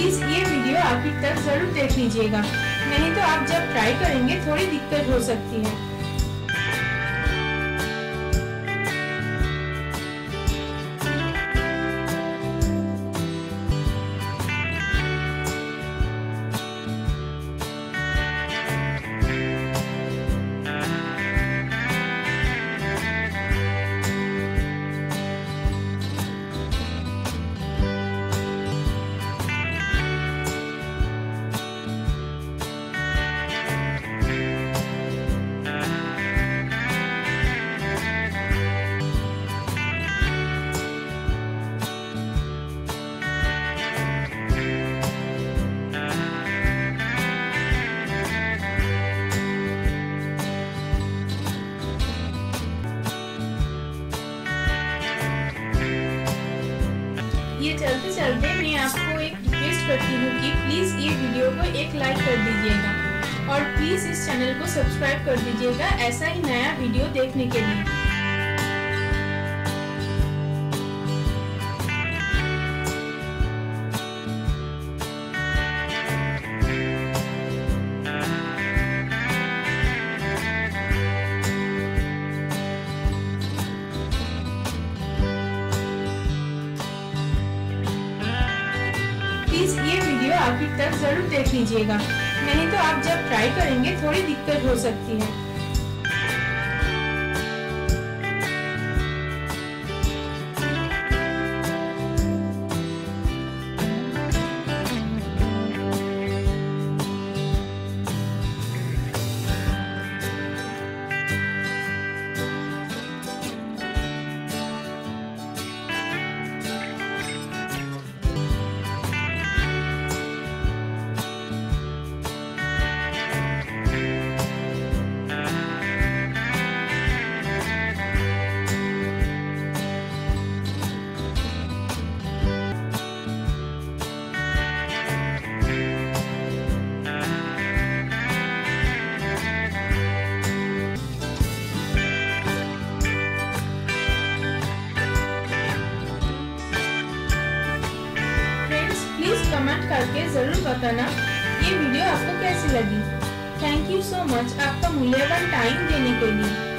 Please ये video आखिर तक जरूर देख लीजिएगा, नहीं तो आप जब ट्राई करेंगे थोड़ी दिक्कत हो सकती है। ये चलते चलते मैं आपको एक रिक्वेस्ट करती हूँ कि प्लीज़ ये वीडियो को एक लाइक कर दीजिएगा और प्लीज़ इस चैनल को सब्सक्राइब कर दीजिएगा ऐसा ही नया वीडियो देखने के लिए। प्लीज ये वीडियो आखिर तक जरूर देख लीजिएगा, नहीं तो आप जब ट्राई करेंगे थोड़ी दिक्कत हो सकती है। कमेंट करके जरूर बताना ये वीडियो आपको कैसी लगी। थैंक यू सो मच आपका मूल्यवान टाइम देने के लिए।